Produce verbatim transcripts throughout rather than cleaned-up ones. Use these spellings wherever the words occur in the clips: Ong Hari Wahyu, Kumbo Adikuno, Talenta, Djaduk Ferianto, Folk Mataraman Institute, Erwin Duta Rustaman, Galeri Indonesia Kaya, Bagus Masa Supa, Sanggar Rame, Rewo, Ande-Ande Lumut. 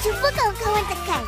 Cuba kawan-kawan tekan.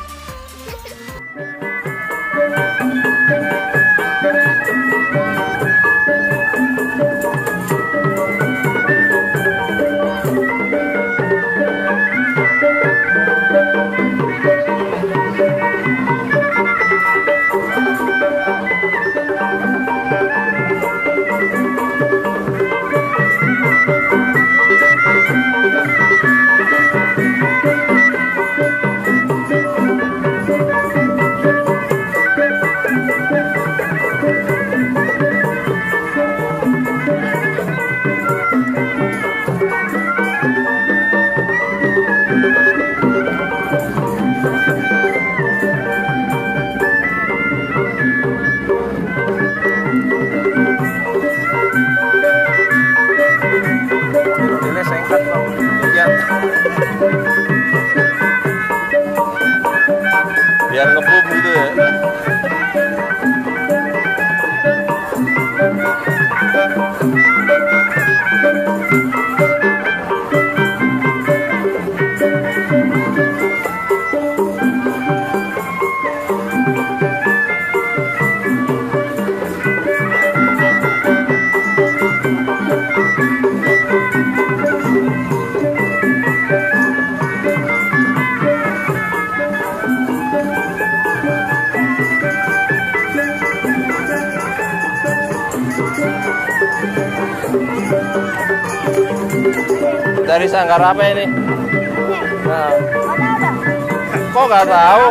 Biar ngebum gitu ya. Dari Sanggar Rame ini. Nah. Kok nggak tahu?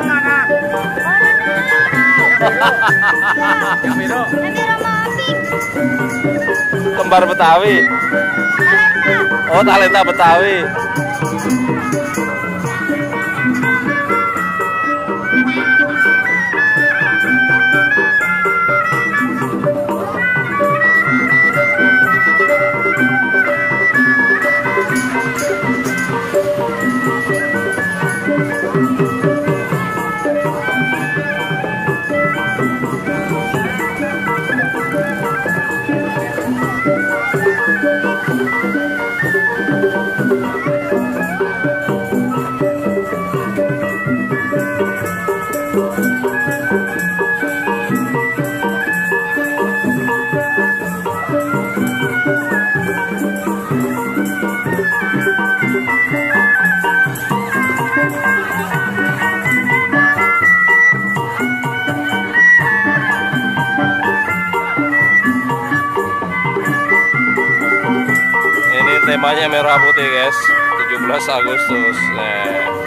Kembar Betawi. Oh, talenta Betawi. Temanya merah putih guys, tujuh belas Agustus. Nah.